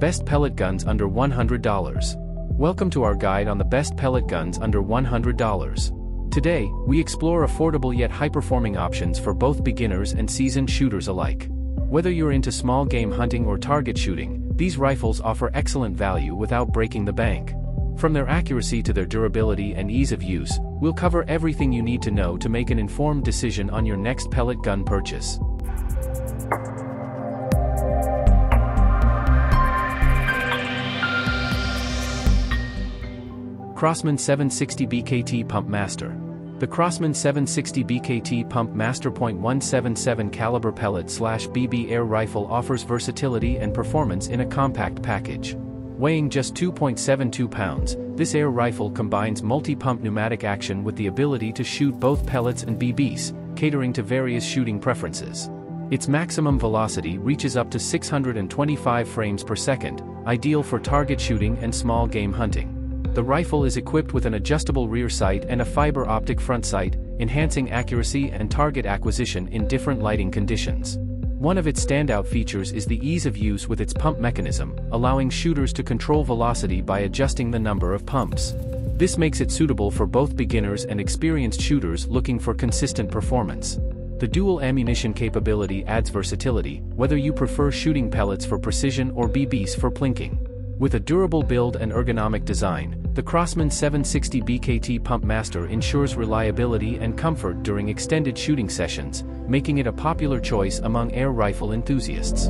Best pellet guns under $100. Welcome to our guide on the best pellet guns under $100. Today, we explore affordable yet high-performing options for both beginners and seasoned shooters alike. Whether you're into small game hunting or target shooting, these rifles offer excellent value without breaking the bank. From their accuracy to their durability and ease of use, we'll cover everything you need to know to make an informed decision on your next pellet gun purchase. Crosman 760 BKT Pump Master. The Crosman 760 BKT Pump Master .177 caliber pellet/BB air rifle offers versatility and performance in a compact package. Weighing just 2.72 pounds, this air rifle combines multi-pump pneumatic action with the ability to shoot both pellets and BBs, catering to various shooting preferences. Its maximum velocity reaches up to 625 frames per second, ideal for target shooting and small game hunting. The rifle is equipped with an adjustable rear sight and a fiber optic front sight, enhancing accuracy and target acquisition in different lighting conditions. One of its standout features is the ease of use with its pump mechanism, allowing shooters to control velocity by adjusting the number of pumps. This makes it suitable for both beginners and experienced shooters looking for consistent performance. The dual ammunition capability adds versatility, whether you prefer shooting pellets for precision or BBs for plinking. With a durable build and ergonomic design, the Crosman 760 BKT Pump Master ensures reliability and comfort during extended shooting sessions, making it a popular choice among air rifle enthusiasts.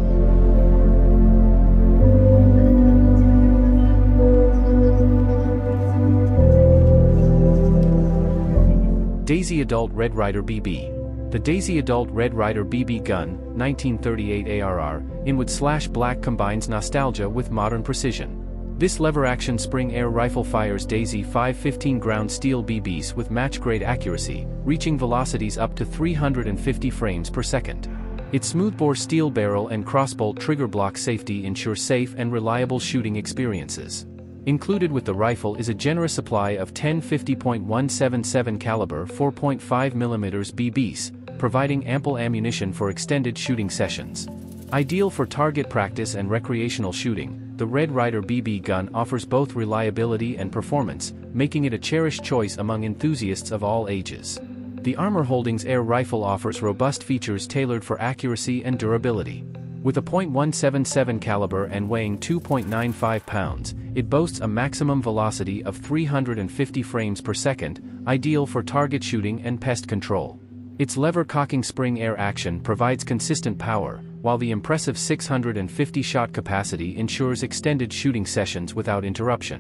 Daisy Adult Red Ryder BB. The Daisy Adult Red Ryder BB gun, 1938 ARR, Inwood/Black combines nostalgia with modern precision. This lever-action spring air rifle fires Daisy 515 ground steel BBs with match-grade accuracy, reaching velocities up to 350 frames per second. Its smoothbore steel barrel and crossbolt trigger block safety ensure safe and reliable shooting experiences. Included with the rifle is a generous supply of 10 50.177 caliber 4.5 mm BBs, providing ample ammunition for extended shooting sessions. Ideal for target practice and recreational shooting, the Red Ryder BB gun offers both reliability and performance, making it a cherished choice among enthusiasts of all ages. The Armor Holdings Air Rifle offers robust features tailored for accuracy and durability. With a .177 caliber and weighing 2.95 pounds, it boasts a maximum velocity of 350 frames per second, ideal for target shooting and pest control. Its lever-cocking spring air action provides consistent power, while the impressive 650 shot capacity ensures extended shooting sessions without interruption.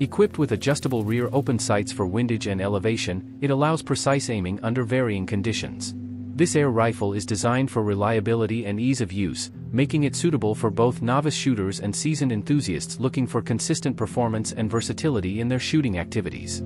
Equipped with adjustable rear open sights for windage and elevation, it allows precise aiming under varying conditions. This air rifle is designed for reliability and ease of use, making it suitable for both novice shooters and seasoned enthusiasts looking for consistent performance and versatility in their shooting activities.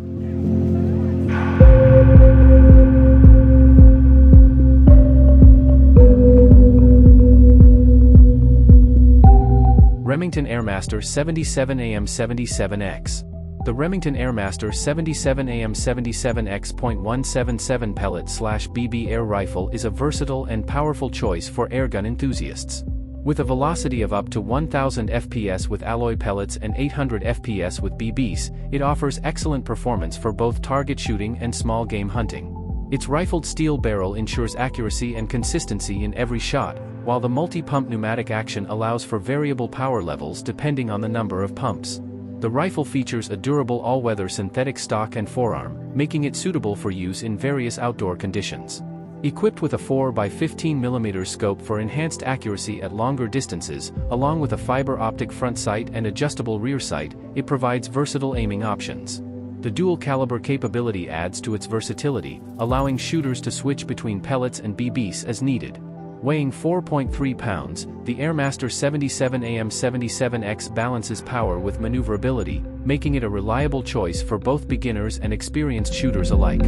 Remington AirMaster 77AM77X. The Remington AirMaster 77AM77X .177 pellet/BB air rifle is a versatile and powerful choice for airgun enthusiasts. With a velocity of up to 1000 FPS with alloy pellets and 800 FPS with BBs, it offers excellent performance for both target shooting and small game hunting. Its rifled steel barrel ensures accuracy and consistency in every shot, while the multi-pump pneumatic action allows for variable power levels depending on the number of pumps. The rifle features a durable all-weather synthetic stock and forearm, making it suitable for use in various outdoor conditions. Equipped with a 4x15 mm scope for enhanced accuracy at longer distances, along with a fiber optic front sight and adjustable rear sight, it provides versatile aiming options. The dual-caliber capability adds to its versatility, allowing shooters to switch between pellets and BBs as needed. Weighing 4.3 pounds, the AirMaster 77AM77X balances power with maneuverability, making it a reliable choice for both beginners and experienced shooters alike.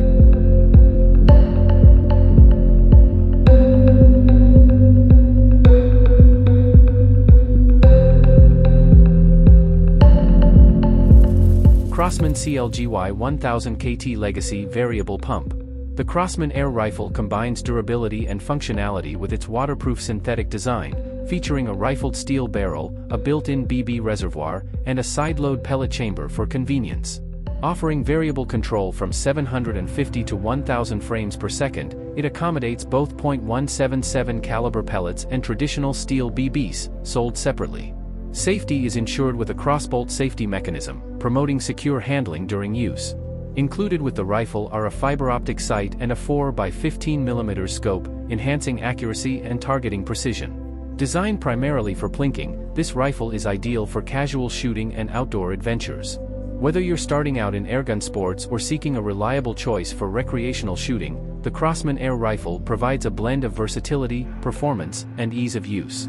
Crosman CLGY 1000KT Legacy Variable Pump. The Crosman air rifle combines durability and functionality with its waterproof synthetic design, featuring a rifled steel barrel, a built-in BB reservoir, and a side-load pellet chamber for convenience. Offering variable control from 750 to 1000 frames per second, it accommodates both .177 caliber pellets and traditional steel BBs, sold separately. Safety is ensured with a crossbolt safety mechanism, promoting secure handling during use. Included with the rifle are a fiber-optic sight and a 4x15mm scope, enhancing accuracy and targeting precision. Designed primarily for plinking, this rifle is ideal for casual shooting and outdoor adventures. Whether you're starting out in airgun sports or seeking a reliable choice for recreational shooting, the Crosman Air Rifle provides a blend of versatility, performance, and ease of use.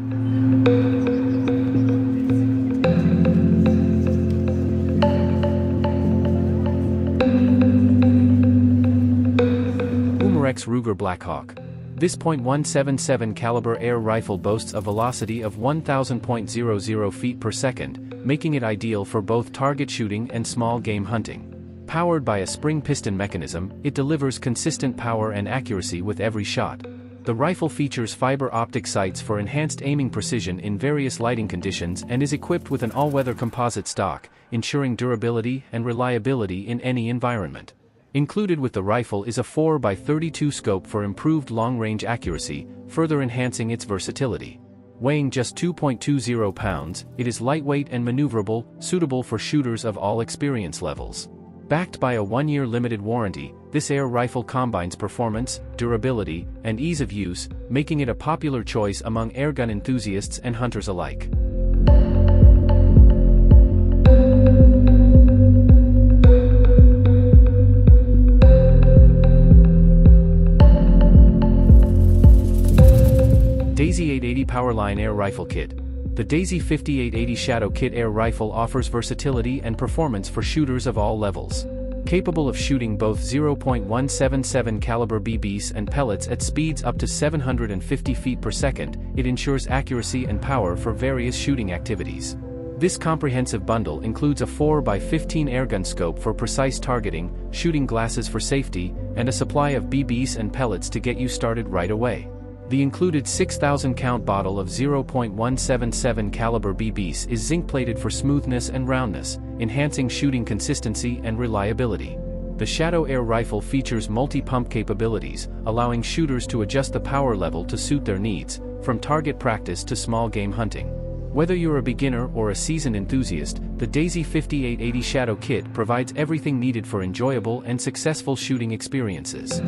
Ruger Blackhawk. This .177 caliber air rifle boasts a velocity of 1000.00 feet per second, making it ideal for both target shooting and small game hunting. Powered by a spring piston mechanism, it delivers consistent power and accuracy with every shot. The rifle features fiber optic sights for enhanced aiming precision in various lighting conditions and is equipped with an all-weather composite stock, ensuring durability and reliability in any environment. Included with the rifle is a 4x32 scope for improved long-range accuracy, further enhancing its versatility. Weighing just 2.20 pounds, it is lightweight and maneuverable, suitable for shooters of all experience levels. Backed by a one-year limited warranty, this air rifle combines performance, durability, and ease of use, making it a popular choice among airgun enthusiasts and hunters alike. Daisy 5880 Powerline Air Rifle Kit. The Daisy 5880 Shadow Kit Air Rifle offers versatility and performance for shooters of all levels. Capable of shooting both 0.177 caliber BBs and pellets at speeds up to 750 feet per second, it ensures accuracy and power for various shooting activities. This comprehensive bundle includes a 4x15 airgun scope for precise targeting, shooting glasses for safety, and a supply of BBs and pellets to get you started right away. The included 6,000 count bottle of 0.177 caliber BBs is zinc-plated for smoothness and roundness, enhancing shooting consistency and reliability. The Shadow Air Rifle features multi-pump capabilities, allowing shooters to adjust the power level to suit their needs, from target practice to small game hunting. Whether you're a beginner or a seasoned enthusiast, the Daisy 5880 Shadow Kit provides everything needed for enjoyable and successful shooting experiences.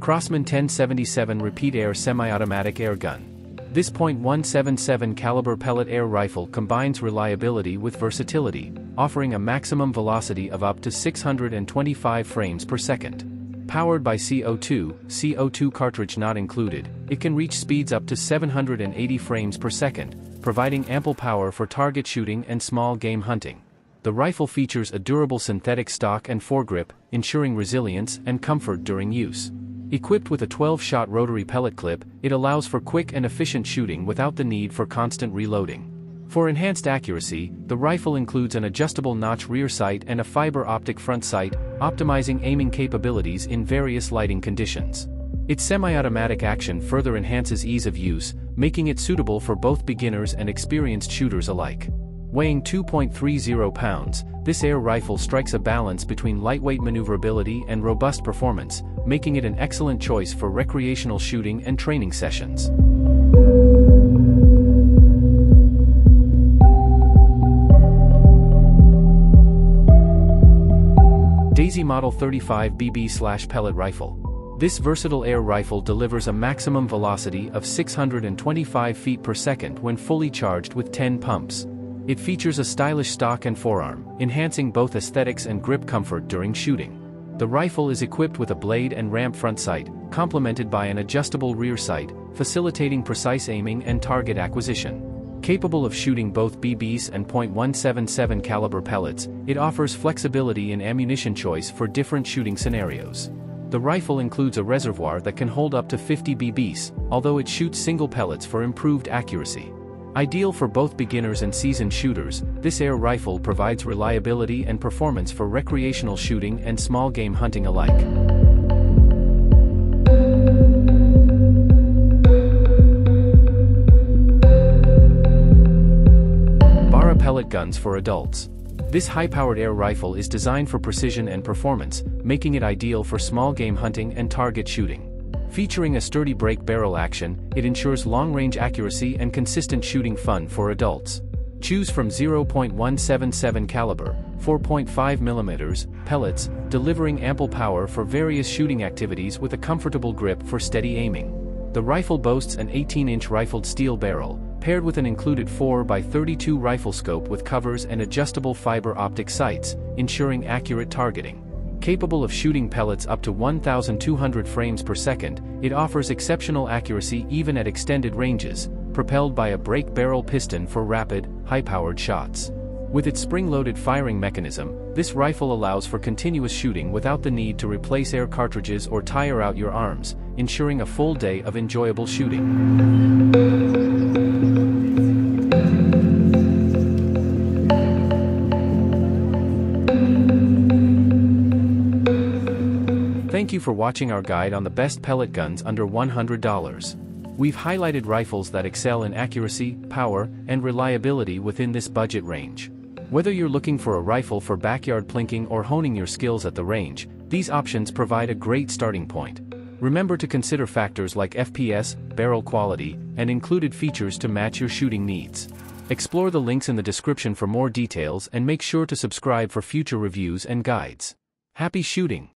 Crosman 1077 Repeat Air Semi-Automatic Air Gun. This .177 caliber pellet air rifle combines reliability with versatility, offering a maximum velocity of up to 625 frames per second. Powered by CO2 cartridge not included, it can reach speeds up to 780 frames per second, providing ample power for target shooting and small game hunting. The rifle features a durable synthetic stock and foregrip, ensuring resilience and comfort during use. Equipped with a 12-shot rotary pellet clip, it allows for quick and efficient shooting without the need for constant reloading. For enhanced accuracy, the rifle includes an adjustable notch rear sight and a fiber-optic front sight, optimizing aiming capabilities in various lighting conditions. Its semi-automatic action further enhances ease of use, making it suitable for both beginners and experienced shooters alike. Weighing 2.30 pounds, this air rifle strikes a balance between lightweight maneuverability and robust performance, making it an excellent choice for recreational shooting and training sessions. Daisy Model 35 BB/Pellet Rifle. This versatile air rifle delivers a maximum velocity of 625 feet per second when fully charged with 10 pumps. It features a stylish stock and forearm, enhancing both aesthetics and grip comfort during shooting. The rifle is equipped with a blade and ramp front sight, complemented by an adjustable rear sight, facilitating precise aiming and target acquisition. Capable of shooting both BBs and .177 caliber pellets, it offers flexibility in ammunition choice for different shooting scenarios. The rifle includes a reservoir that can hold up to 50 BBs, although it shoots single pellets for improved accuracy. Ideal for both beginners and seasoned shooters, this air rifle provides reliability and performance for recreational shooting and small game hunting alike. Barra pellet guns for adults. This high-powered air rifle is designed for precision and performance, making it ideal for small game hunting and target shooting. Featuring a sturdy break barrel action, it ensures long-range accuracy and consistent shooting fun for adults. Choose from 0.177 caliber, 4.5 mm, pellets, delivering ample power for various shooting activities with a comfortable grip for steady aiming. The rifle boasts an 18-inch rifled steel barrel, paired with an included 4x32 rifle scope with covers and adjustable fiber optic sights, ensuring accurate targeting. Capable of shooting pellets up to 1,200 frames per second, it offers exceptional accuracy even at extended ranges, propelled by a brake barrel piston for rapid, high-powered shots. With its spring-loaded firing mechanism, this rifle allows for continuous shooting without the need to replace air cartridges or tire out your arms, ensuring a full day of enjoyable shooting. Thank you for watching our guide on the best pellet guns under $100. We've highlighted rifles that excel in accuracy, power, and reliability within this budget range. Whether you're looking for a rifle for backyard plinking or honing your skills at the range, these options provide a great starting point. Remember to consider factors like FPS, barrel quality, and included features to match your shooting needs. Explore the links in the description for more details and make sure to subscribe for future reviews and guides. Happy shooting!